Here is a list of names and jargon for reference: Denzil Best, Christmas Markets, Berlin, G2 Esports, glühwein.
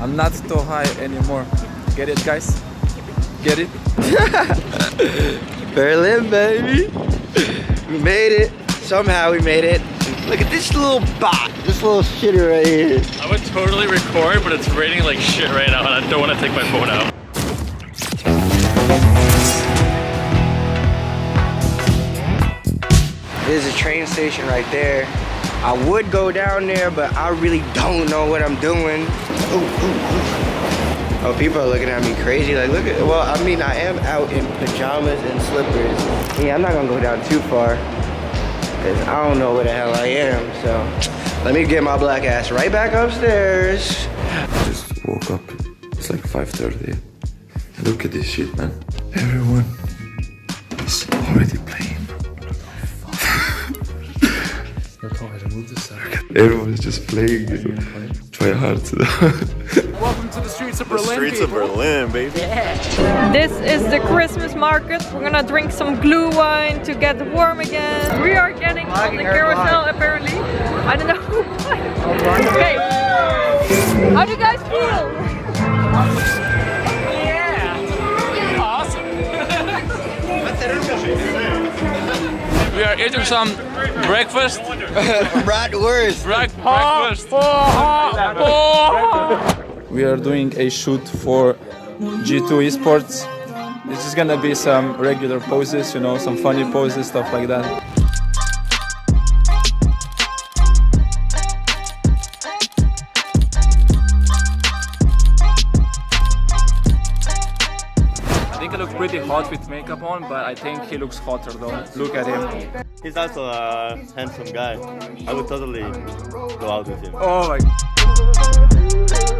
I'm not too high anymore. Get it, guys? Get it? Berlin, baby! We made it. Somehow we made it. Look at this little bot. This little shitter right here. I would totally record, but it's raining like shit right now, and I don't want to take my phone out. There's a train station right there. I would go down there, but I really don't know what I'm doing. Ooh, ooh, ooh. Oh, people are looking at me crazy. Like, look at, well, I mean, I am out in pajamas and slippers. Yeah, I'm not gonna go down too far, because I don't know where the hell I am. So let me get my black ass right back upstairs. I just woke up. It's like 5:30. Look at this shit, man. Everyone is already playing. Everyone's just playing, you know, try hard. Welcome to the streets of Berlin. The streets of Berlin, baby. Yeah. This is the Christmas market. We're gonna drink some glühwein to get warm again. We are getting on the carousel, apparently. I don't know why. Okay. How do you guys feel? Yeah. Awesome. We are eating some breakfast. Bratwurst. Breakfast. We are doing a shoot for G2 Esports. It's just gonna be some regular poses, you know, some funny poses, stuff like that. I think I look pretty hot with makeup on, but I think he looks hotter though. Look at him. He's also a handsome guy. I would totally go out with him. Oh my.